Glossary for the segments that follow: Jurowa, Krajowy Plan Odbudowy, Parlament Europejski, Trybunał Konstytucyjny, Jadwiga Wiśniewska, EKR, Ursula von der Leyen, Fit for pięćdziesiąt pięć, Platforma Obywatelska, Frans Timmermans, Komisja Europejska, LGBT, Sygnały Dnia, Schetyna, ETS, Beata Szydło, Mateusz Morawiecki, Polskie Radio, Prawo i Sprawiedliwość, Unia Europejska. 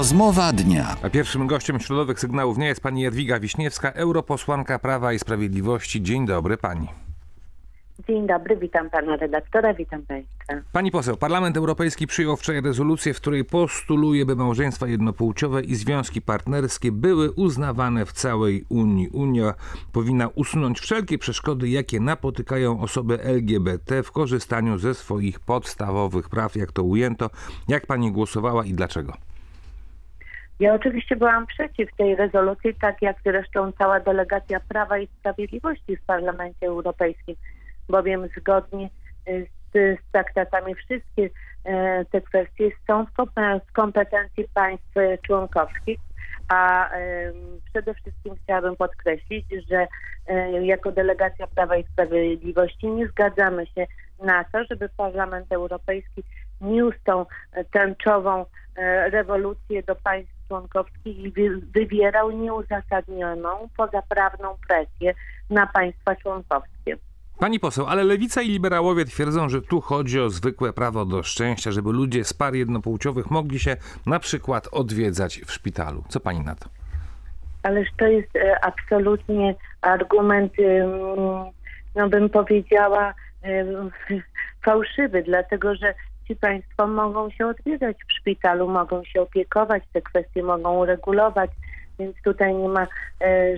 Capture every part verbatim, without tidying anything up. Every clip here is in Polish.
Rozmowa dnia. A pierwszym gościem środowych Sygnałów Dnia jest pani Jadwiga Wiśniewska, europosłanka Prawa i Sprawiedliwości. Dzień dobry pani. Dzień dobry, witam pana redaktora, witam państwa. Pani poseł, Parlament Europejski przyjął wczoraj rezolucję, w której postuluje, by małżeństwa jednopłciowe i związki partnerskie były uznawane w całej Unii. Unia powinna usunąć wszelkie przeszkody, jakie napotykają osoby L G B T w korzystaniu ze swoich podstawowych praw. Jak to ujęto? Jak pani głosowała i dlaczego? Ja oczywiście byłam przeciw tej rezolucji, tak jak zresztą cała delegacja Prawa i Sprawiedliwości w Parlamencie Europejskim, bowiem zgodnie z, z traktatami wszystkie e, te kwestie są w, kompe, w kompetencji państw członkowskich, a e, przede wszystkim chciałabym podkreślić, że e, jako delegacja Prawa i Sprawiedliwości nie zgadzamy się na to, żeby Parlament Europejski niósł tą tęczową e, rewolucję do państw członkowskich i wy, wywierał nieuzasadnioną, pozaprawną presję na państwa członkowskie. Pani poseł, ale lewica i liberałowie twierdzą, że tu chodzi o zwykłe prawo do szczęścia, żeby ludzie z par jednopłciowych mogli się na przykład odwiedzać w szpitalu. Co pani na to? Ależ to jest absolutnie argument, no bym powiedziała, fałszywy, dlatego że ci państwo mogą się odwiedzać w szpitalu, mogą się opiekować, te kwestie mogą regulować, więc tutaj nie ma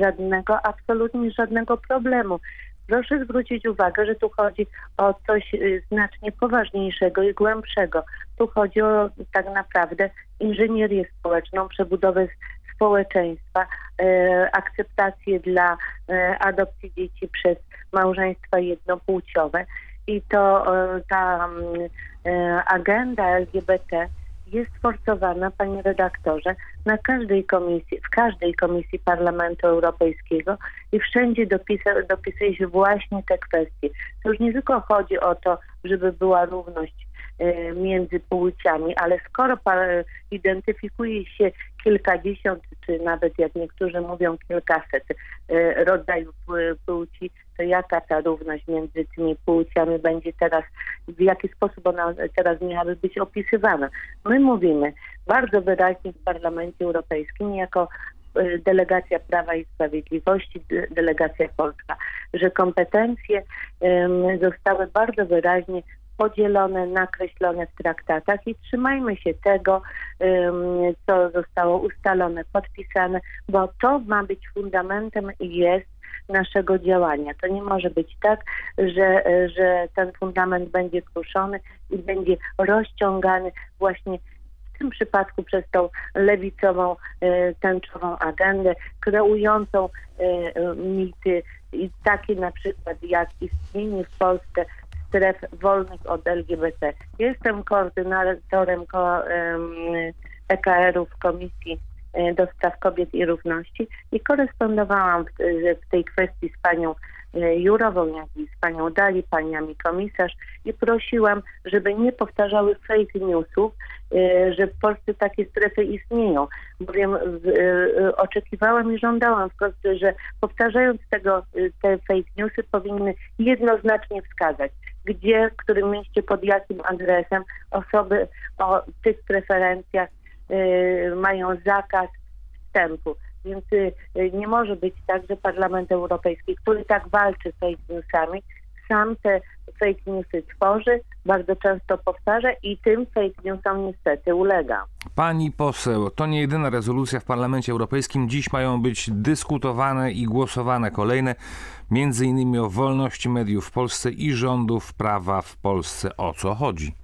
żadnego, absolutnie żadnego problemu. Proszę zwrócić uwagę, że tu chodzi o coś znacznie poważniejszego i głębszego. Tu chodzi o tak naprawdę inżynierię społeczną, przebudowę społeczeństwa, e, akceptację dla e, adopcji dzieci przez małżeństwa jednopłciowe. I to e, ta e, agenda L G B T jest forsowana, panie redaktorze, na każdej komisji, w każdej komisji Parlamentu Europejskiego i wszędzie dopisa, dopisuje się właśnie te kwestie. To już nie tylko chodzi o to, żeby była równość y, między płciami, ale skoro pa, identyfikuje się kilkadziesiąt, czy nawet jak niektórzy mówią kilkaset y, rodzajów y, płci, to jaka ta równość między tymi płciami będzie teraz, w jaki sposób ona teraz miałaby być opisywana. My mówimy bardzo wyraźnie w Parlamencie Europejskim, jako delegacja Prawa i Sprawiedliwości, delegacja polska, że kompetencje um, zostały bardzo wyraźnie podzielone, nakreślone w traktatach i trzymajmy się tego, um, co zostało ustalone, podpisane, bo to ma być fundamentem i jest naszego działania. To nie może być tak, że, że ten fundament będzie kruszony i będzie rozciągany właśnie w tym przypadku przez tą lewicową, tęczową agendę, kreującą mity i takie na przykład jak istnienie w Polsce stref wolnych od L G B T. Jestem koordynatorem E K R-u w Komisji do Spraw Kobiet i Równości i korespondowałam w, w tej kwestii z panią Jurową, jak i z panią Dali, paniami komisarz i prosiłam, żeby nie powtarzały fake newsów, że w Polsce takie strefy istnieją, bowiem oczekiwałam i żądałam wprost, że powtarzając tego, te fake newsy powinny jednoznacznie wskazać, gdzie, w którym mieście, pod jakim adresem osoby o tych preferencjach Y, mają zakaz wstępu. Więc y, nie może być tak, że Parlament Europejski, który tak walczy z fake newsami, sam te fake newsy tworzy, bardzo często powtarza i tym fake newsom niestety ulega. Pani poseł, to nie jedyna rezolucja w Parlamencie Europejskim. Dziś mają być dyskutowane i głosowane kolejne, między innymi o wolności mediów w Polsce i rządów prawa w Polsce. O co chodzi?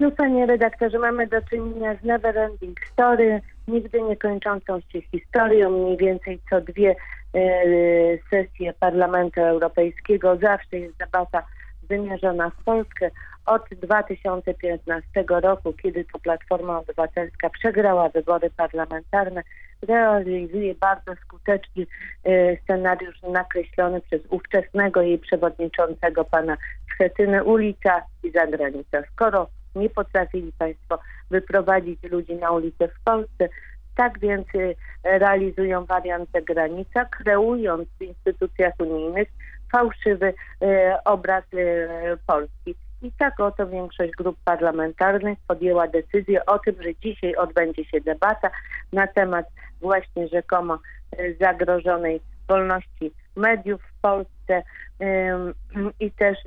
No panie redaktorze, mamy do czynienia z never ending story, nigdy niekończącą się historią, mniej więcej co dwie e, sesje Parlamentu Europejskiego. Zawsze jest debata wymierzona w Polskę. Od dwa tysiące piętnastego roku, kiedy to Platforma Obywatelska przegrała wybory parlamentarne, realizuje bardzo skuteczny e, scenariusz nakreślony przez ówczesnego jej przewodniczącego pana Schetynę, ulica i zagranica. Skoro nie potrafili państwo wyprowadzić ludzi na ulicę w Polsce, tak więc realizują wariantę granica, kreując w instytucjach unijnych fałszywy e, obraz e, Polski. I tak oto większość grup parlamentarnych podjęła decyzję o tym, że dzisiaj odbędzie się debata na temat właśnie rzekomo zagrożonej wolności mediów w Polsce i też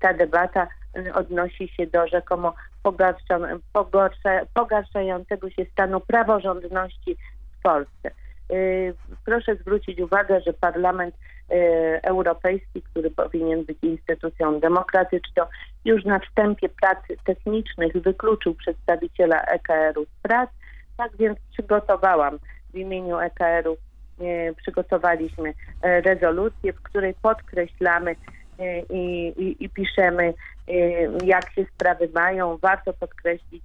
ta debata odnosi się do rzekomo pogarsza, pogarsza, pogarszającego się stanu praworządności w Polsce. Proszę zwrócić uwagę, że Parlament Europejski, który powinien być instytucją demokratyczną, już na wstępie prac technicznych wykluczył przedstawiciela E K R-u z prac, tak więc przygotowałam w imieniu E K R-u, przygotowaliśmy rezolucję, w której podkreślamy i, i, i piszemy, jak się sprawy mają. Warto podkreślić,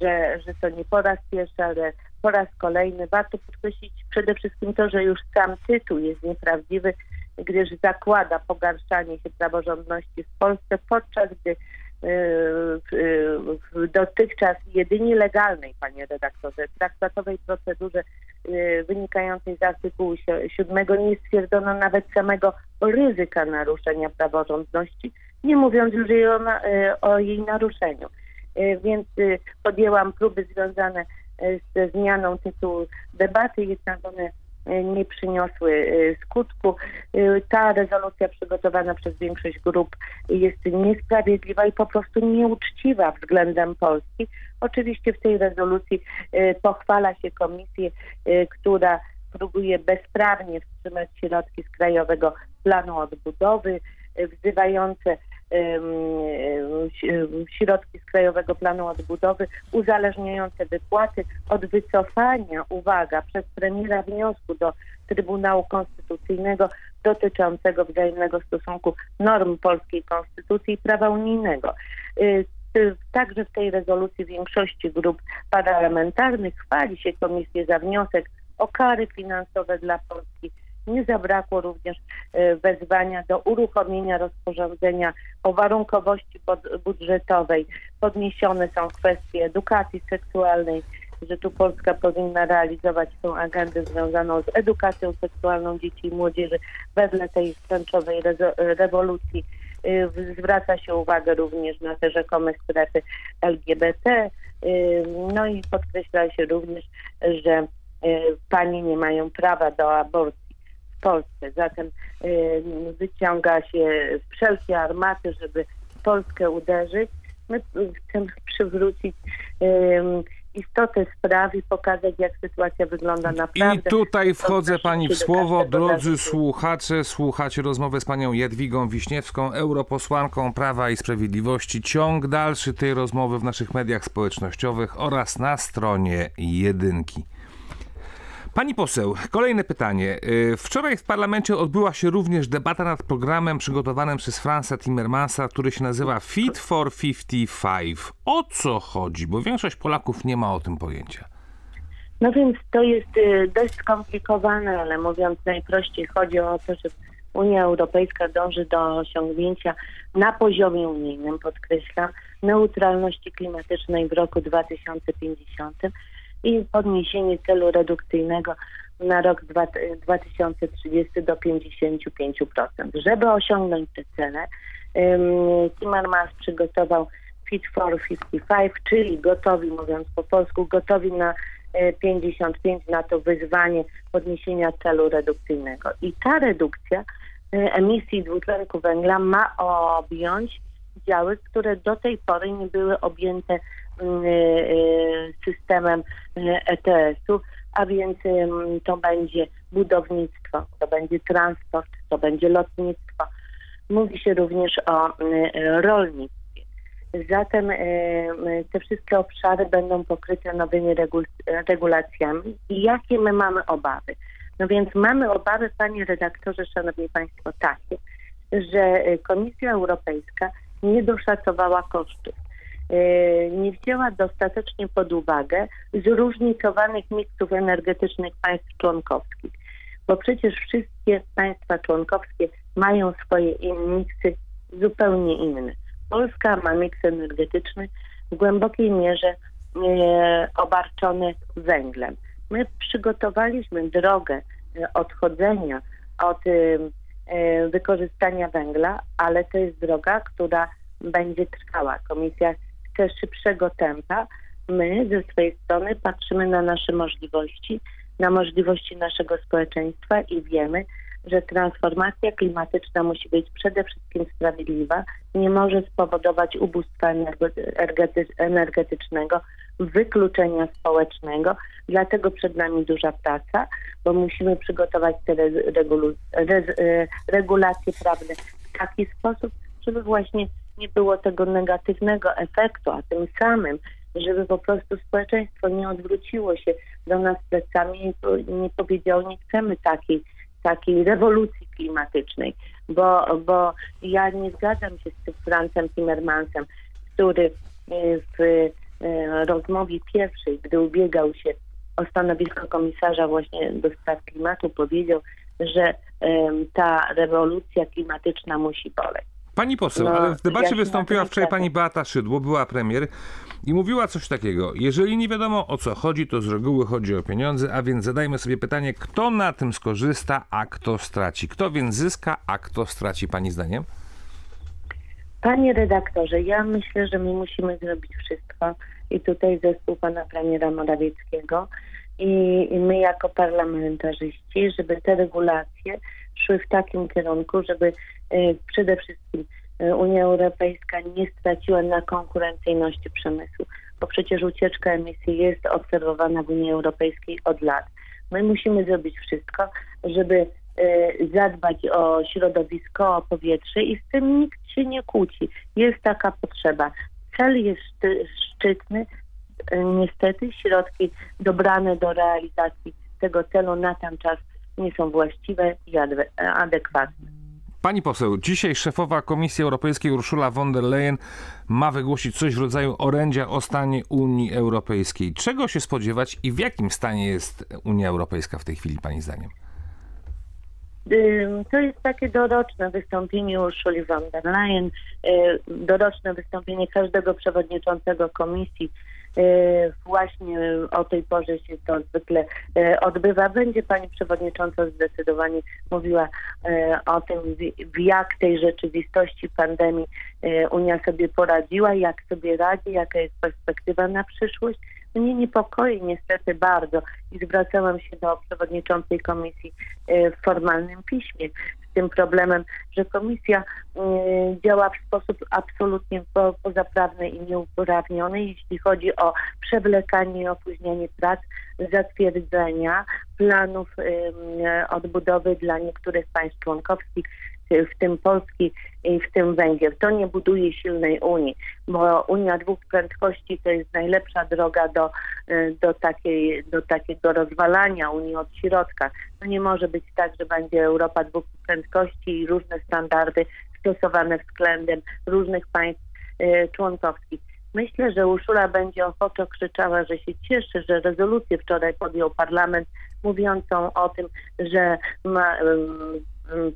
że, że to nie po raz pierwszy, ale po raz kolejny. Warto podkreślić przede wszystkim to, że już sam tytuł jest nieprawdziwy, gdyż zakłada pogarszanie się praworządności w Polsce, podczas gdy w dotychczas jedynie legalnej, panie redaktorze, traktatowej procedurze wynikającej z artykułu siódmego nie stwierdzono nawet samego ryzyka naruszenia praworządności, nie mówiąc już o jej naruszeniu. Więc podjęłam próby związane ze zmianą tytułu debaty, jednak one nie przyniosły skutku. Ta rezolucja przygotowana przez większość grup jest niesprawiedliwa i po prostu nieuczciwa względem Polski. Oczywiście w tej rezolucji pochwala się komisję, która próbuje bezprawnie wstrzymać środki z Krajowego Planu Odbudowy, wzywające środki z Krajowego Planu Odbudowy, uzależniające wypłaty od wycofania, uwaga, przez premiera wniosku do Trybunału Konstytucyjnego dotyczącego wzajemnego stosunku norm polskiej konstytucji i prawa unijnego. Także w tej rezolucji większości grup parlamentarnych chwali się komisję za wniosek o kary finansowe dla Polski. Nie zabrakło również wezwania do uruchomienia rozporządzenia o warunkowości budżetowej. Podniesione są kwestie edukacji seksualnej, że tu Polska powinna realizować tę agendę związaną z edukacją seksualną dzieci i młodzieży wedle tej tęczowej rewolucji. Zwraca się uwagę również na te rzekome strefy L G B T. No i podkreśla się również, że panie nie mają prawa do aborcji w Polsce. Zatem y, wyciąga się wszelkie armaty, żeby Polskę uderzyć. My chcemy przywrócić y, istotę spraw i pokazać, jak sytuacja wygląda naprawdę. I tutaj wchodzę pani w słowo. Drodzy słuchacze, słuchacie rozmowy z panią Jadwigą Wiśniewską, europosłanką Prawa i Sprawiedliwości. Ciąg dalszy tej rozmowy w naszych mediach społecznościowych oraz na stronie Jedynki. Pani poseł, kolejne pytanie. Wczoraj w parlamencie odbyła się również debata nad programem przygotowanym przez Fransa Timmermansa, który się nazywa Fit for pięćdziesiąt pięć. O co chodzi? Bo większość Polaków nie ma o tym pojęcia. No więc to jest dość skomplikowane, ale mówiąc najprościej, chodzi o to, że Unia Europejska dąży do osiągnięcia na poziomie unijnym, podkreślam, neutralności klimatycznej w roku dwa tysiące pięćdziesiątym. I podniesienie celu redukcyjnego na rok dwa tysiące trzydziesty do pięćdziesięciu pięciu procent. Żeby osiągnąć te cele, Timmermans przygotował Fit for pięćdziesiąt pięć, czyli gotowi, mówiąc po polsku, gotowi na pięćdziesiąt pięć, na to wyzwanie podniesienia celu redukcyjnego. I ta redukcja emisji dwutlenku węgla ma objąć działy, które do tej pory nie były objęte systemem E T S-u, a więc to będzie budownictwo, to będzie transport, to będzie lotnictwo. Mówi się również o rolnictwie. Zatem te wszystkie obszary będą pokryte nowymi regulacjami. I jakie my mamy obawy? No więc mamy obawy, panie redaktorze, szanowni państwo, takie, że Komisja Europejska nie doszacowała kosztów. Nie wzięła dostatecznie pod uwagę zróżnicowanych miksów energetycznych państw członkowskich, bo przecież wszystkie państwa członkowskie mają swoje miksy zupełnie inne. Polska ma miks energetyczny w głębokiej mierze obarczony węglem. My przygotowaliśmy drogę odchodzenia od wykorzystania węgla, ale to jest droga, która będzie trwała. Komisja chce szybszego tempa. My ze swojej strony patrzymy na nasze możliwości, na możliwości naszego społeczeństwa i wiemy, że transformacja klimatyczna musi być przede wszystkim sprawiedliwa, nie może spowodować ubóstwa energetycznego, wykluczenia społecznego. Dlatego przed nami duża praca, bo musimy przygotować te regulu- re- regulacje prawne w taki sposób, żeby właśnie nie było tego negatywnego efektu, a tym samym, żeby po prostu społeczeństwo nie odwróciło się do nas plecami i nie powiedziało, nie chcemy takiej takiej rewolucji klimatycznej, bo, bo ja nie zgadzam się z tym Fransem Timmermansem, który w rozmowie pierwszej, gdy ubiegał się o stanowisko komisarza właśnie do spraw klimatu, powiedział, że ta rewolucja klimatyczna musi boleć. Pani poseł, no, ale w debacie ja wystąpiła wczoraj pani Beata Szydło, była premier i mówiła coś takiego. Jeżeli nie wiadomo o co chodzi, to z reguły chodzi o pieniądze, a więc zadajmy sobie pytanie, kto na tym skorzysta, a kto straci. Kto więc zyska, a kto straci, pani zdaniem? Panie redaktorze, ja myślę, że my musimy zrobić wszystko i tutaj zespół pana premiera Morawieckiego i, i my jako parlamentarzyści, żeby te regulacje szły w takim kierunku, żeby przede wszystkim Unia Europejska nie straciła na konkurencyjności przemysłu, bo przecież ucieczka emisji jest obserwowana w Unii Europejskiej od lat. My musimy zrobić wszystko, żeby zadbać o środowisko, o powietrze i z tym nikt się nie kłóci. Jest taka potrzeba. Cel jest szczytny. Niestety środki dobrane do realizacji tego celu na ten czas nie są właściwe i adekwatne. Pani poseł, dzisiaj szefowa Komisji Europejskiej Ursula von der Leyen ma wygłosić coś w rodzaju orędzia o stanie Unii Europejskiej. Czego się spodziewać i w jakim stanie jest Unia Europejska w tej chwili, pani zdaniem? To jest takie doroczne wystąpienie Ursuli von der Leyen, doroczne wystąpienie każdego przewodniczącego komisji. Właśnie o tej porze się to zwykle odbywa. Będzie pani przewodnicząca zdecydowanie mówiła o tym, w jak tej rzeczywistości pandemii Unia sobie poradziła, jak sobie radzi, jaka jest perspektywa na przyszłość. Mnie niepokoi niestety bardzo i zwracałam się do przewodniczącej komisji w formalnym piśmie z tym problemem, że komisja działa w sposób absolutnie pozaprawny i nieuprawniony, jeśli chodzi o przewlekanie i opóźnianie prac, zatwierdzenia planów odbudowy dla niektórych państw członkowskich, w tym Polski i w tym Węgier. To nie buduje silnej Unii, bo Unia dwóch prędkości to jest najlepsza droga do, do, takiej, do takiego rozwalania Unii od środka. To nie może być tak, że będzie Europa dwóch prędkości i różne standardy stosowane względem różnych państw y, członkowskich. Myślę, że Ursula będzie ochoczo krzyczała, że się cieszy, że rezolucję wczoraj podjął parlament mówiącą o tym, że ma... Y,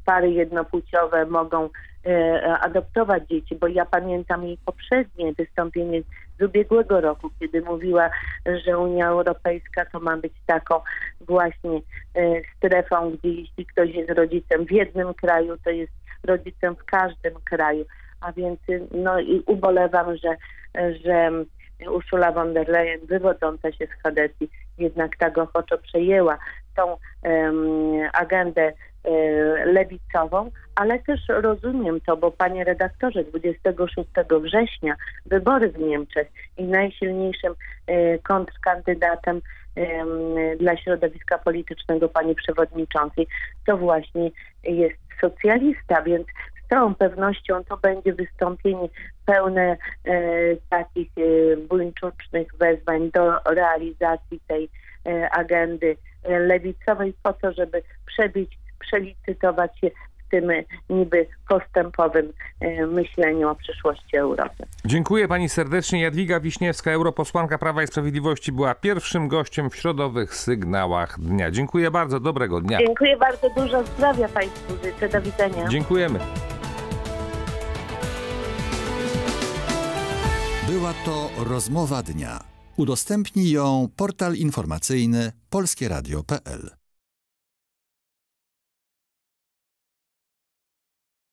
pary jednopłciowe mogą e, adoptować dzieci, bo ja pamiętam jej poprzednie wystąpienie z ubiegłego roku, kiedy mówiła, że Unia Europejska to ma być taką właśnie e, strefą, gdzie jeśli ktoś jest rodzicem w jednym kraju, to jest rodzicem w każdym kraju. A więc no i ubolewam, że, że Ursula von der Leyen wywodząca się z Hadecji jednak tak ochoczo przejęła tą um, agendę lewicową, ale też rozumiem to, bo panie redaktorze, dwudziestego szóstego września wybory w Niemczech i najsilniejszym kontrkandydatem dla środowiska politycznego pani przewodniczącej to właśnie jest socjalista, więc z całą pewnością to będzie wystąpienie pełne takich buńczucznych wezwań do realizacji tej agendy lewicowej po to, żeby przebić przelicytować się w tym niby postępowym myśleniu o przyszłości Europy. Dziękuję pani serdecznie. Jadwiga Wiśniewska, europosłanka Prawa i Sprawiedliwości, była pierwszym gościem w środowych Sygnałach Dnia. Dziękuję bardzo, dobrego dnia. Dziękuję bardzo, dużo zdrowia państwu życzę. Do widzenia. Dziękujemy. Była to rozmowa dnia. Udostępnij ją portal informacyjny polskie radio kropka p l.